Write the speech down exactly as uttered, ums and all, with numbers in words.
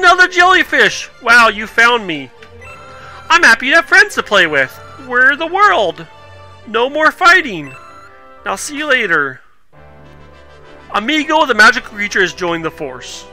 another jellyfish! Wow, you found me. I'm happy to have friends to play with. We're the world. No more fighting. Now see you later. Amigo, the magical creature, has joined the force.